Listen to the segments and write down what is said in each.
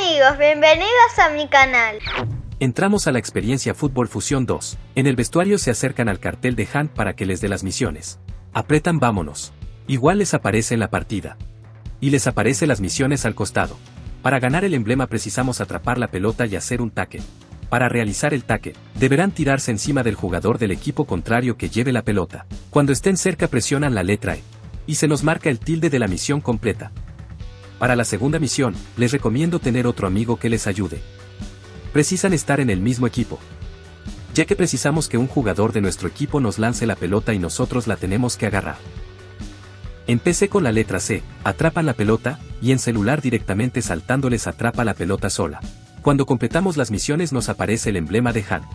amigos, bienvenidos a mi canal. Entramos a la experiencia Fútbol Fusión 2. En el vestuario se acercan al cartel de Hunt para que les dé las misiones. Apretan vámonos. Igual les aparece en la partida. Y les aparece las misiones al costado. Para ganar el emblema precisamos atrapar la pelota y hacer un tackle. Para realizar el tackle, deberán tirarse encima del jugador del equipo contrario que lleve la pelota. Cuando estén cerca presionan la letra E. Y se nos marca el tilde de la misión completa. Para la segunda misión, les recomiendo tener otro amigo que les ayude. Precisan estar en el mismo equipo. Ya que precisamos que un jugador de nuestro equipo nos lance la pelota y nosotros la tenemos que agarrar. Empecé con la letra C, atrapan la pelota, y en celular directamente saltándoles atrapa la pelota sola. Cuando completamos las misiones nos aparece el emblema de Hunt.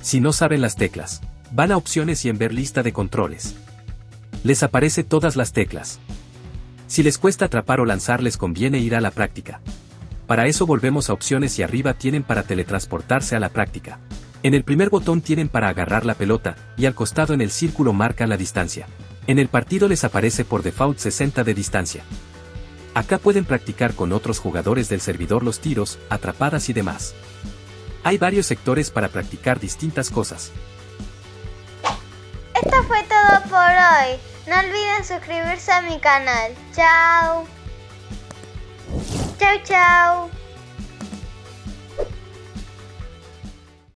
Si no saben las teclas, van a opciones y en ver lista de controles. Les aparece todas las teclas. Si les cuesta atrapar o lanzar les conviene ir a la práctica. Para eso volvemos a opciones y arriba tienen para teletransportarse a la práctica. En el primer botón tienen para agarrar la pelota, y al costado en el círculo marcan la distancia. En el partido les aparece por default 60 de distancia. Acá pueden practicar con otros jugadores del servidor los tiros, atrapadas y demás. Hay varios sectores para practicar distintas cosas. Esto fue todo por hoy. No olviden suscribirse a mi canal. ¡Chao! ¡Chao, chao!